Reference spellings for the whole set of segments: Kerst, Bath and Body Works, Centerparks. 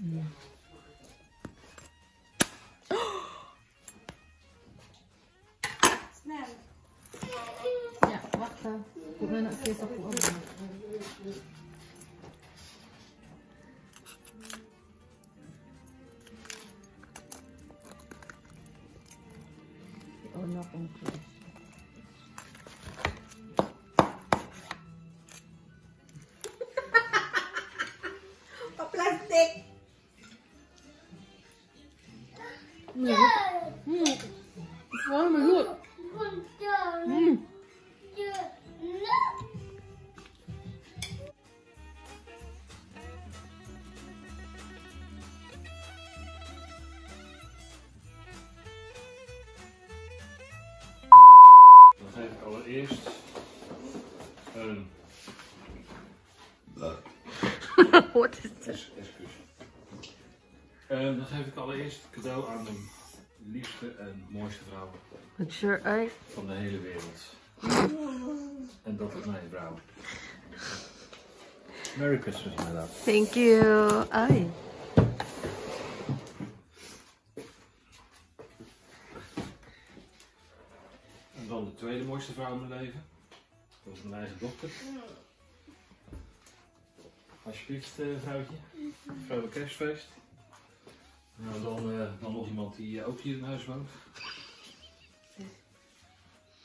Ja. Snel. Ja, wacht. Moet mij nog steeds op de oh, nog een keer. Op plastic. Allereerst een... Wat is dit? En dan geef ik allereerst cadeau aan de liefste en mooiste vrouw van de hele wereld. En dat is mijn vrouw. Merry Christmas, my love. Thank you. Ai. En dan de tweede mooiste vrouw in mijn leven. Dat is mijn eigen dochter. Alsjeblieft, vrouwtje. Vrolijk kerstfeest. Nou, dan nog iemand die ook hier in huis woont.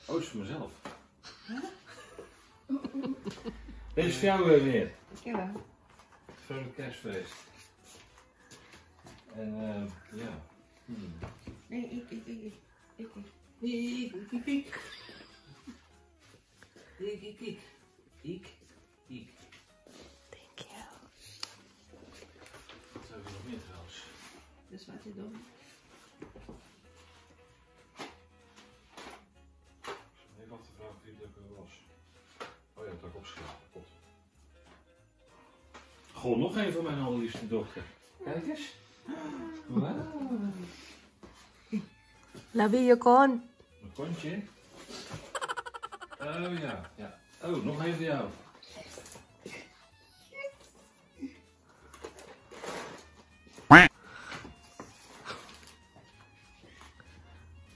Oh, is voor mezelf. Dit is voor jou weer meer. Ja. Vrolijk kerstfeest. En ja. Nee, Ik. Thank you. Wat hebben we nog meer trouwens? Dus wat je doet. Even af te vragen wie het ook was. Oh ja, dat heb ik opgeschreven. Pot. Gewoon nog een van mijn allerliefste dochter. Kijk eens. Wow. Labi je kon. Mijn kontje. Oh ja, ja. Oh, nog even jou.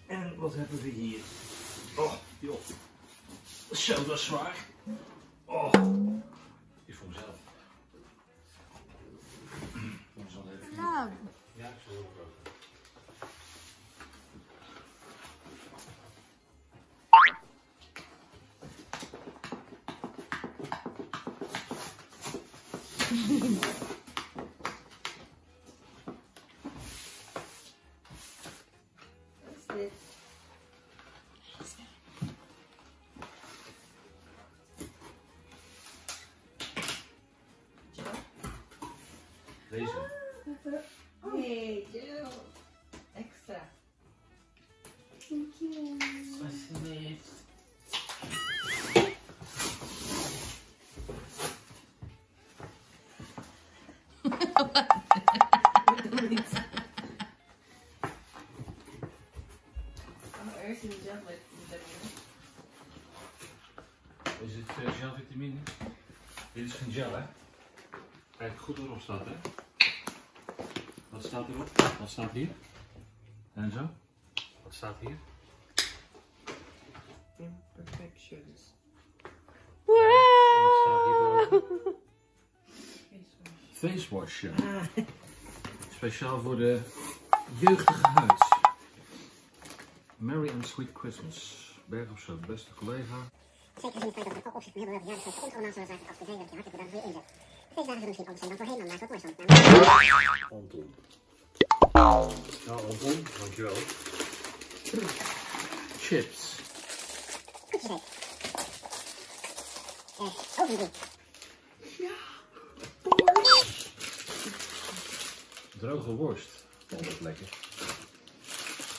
En wat hebben we hier? Oh, joh. Zo, dat is zwaar. Oh, is voor mezelf. Nou. Ja, zo. Deze. Hey, Joe. Extra. Thank you. Alsjeblieft. Is het gelvitamine? Dit is een gel, hè? Kijk goed wat erop staat, hè? Wat staat erop? Wat staat hier? En zo? Wat staat hier? Imperfections. Wow! Wat staat hierboven? Face wash. Face wash, ja. Speciaal voor de jeugdige huid. Merry and Sweet Christmas. Berg op zijn beste collega. Zeker gezien het feit dat we op zich meer hebben verjaardag komt allemaal zo'n zaken af te zijn dat je hartelijk bedankt voor je inzet. Deze dagen zullen misschien anders zijn dan voorheen, maar maak wat moois van. Anton. Nou Anton, dankjewel. Chips. Koetjesweek. Ovendoek. Ja. Worst. Droge worst. Altijd lekker.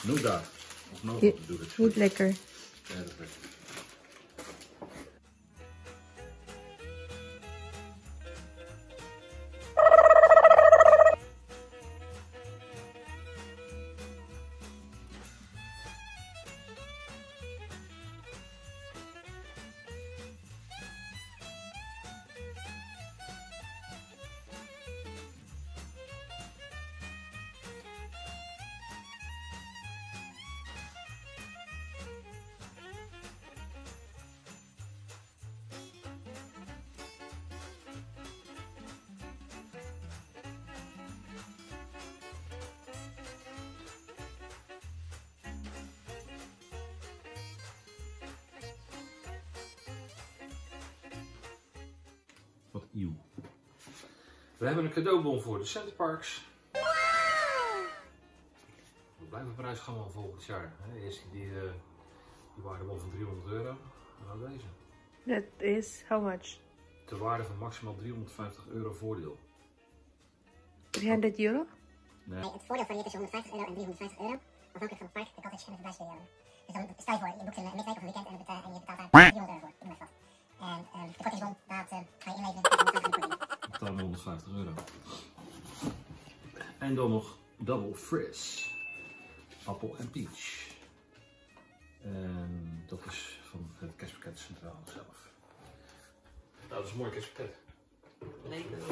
Nougat. Of nog wat bedoel ik. Goed lekker. Ja, dat is lekker. Wat eeuw. We hebben een cadeaubon voor de Centerparks. We blijven prijsgaan van volgend jaar. De eerste die waarde wel van €300. En dan deze. Dat is, how much? De waarde van maximaal €350 voordeel. €300? Nee. Het voordeel varieert tussen €150 en €350. Afhankelijk van het park, de cottage en de verblijfsperioden. Dus dan stel je voor, je boekt een midweek of een weekend en je betaalt daar €300 voor. Doe maar vast. En de cottagebon ga je inleveren en dan betaal je €150. En dan nog double fris. Appel en peach. En dat is van het kerstpakket centraal zelf. Nou, dat is een mooi kerstpakket. Lekker.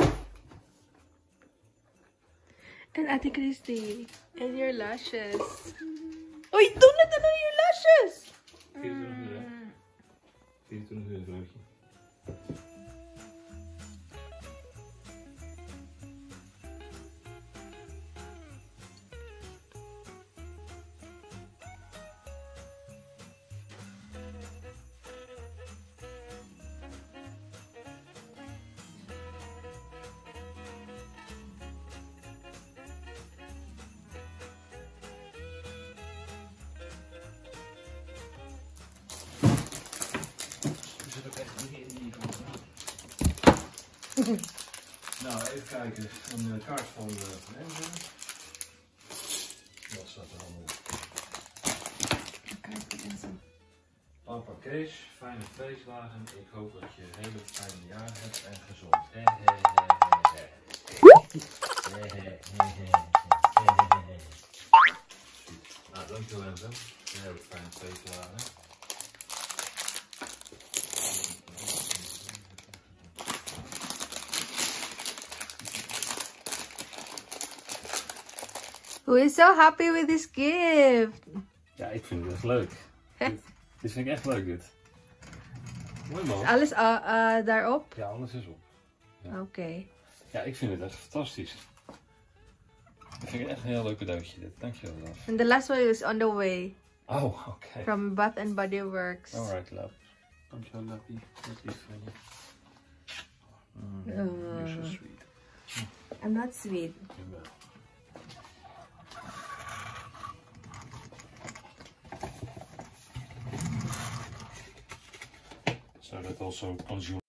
En Ate Christie. En your lashes. Oh, je doet het en dan your lashes! 24 uur, hè? 24 uur, vrouwtje. Nou, even kijken. Een kaart van Enzo. Wat staat er allemaal op? Een kaart van Enzo. Papa Kees, fijne feestdagen. Ik hoop dat je een hele fijne jaar hebt en gezond. Nou, dankjewel Enzo. Een hele fijne feestdagen. Who is so happy with this gift? Ja, ik vind het echt leuk. Dit vind ik echt leuk, dit. Mooi man. Is alles daarop? Ja, alles is op. Ja. Oké. Okay. Ja, ik vind het echt fantastisch. Ik vind het echt een heel leuk cadeautje, dit. Dankjewel, love. And the last one is on the way. Oh, oké. Okay. From Bath and Body Works. Alright, love. Dankjewel, Lappie. Dat is lief van je. You're so sweet. I'm not sweet. Jawel. So that also consumes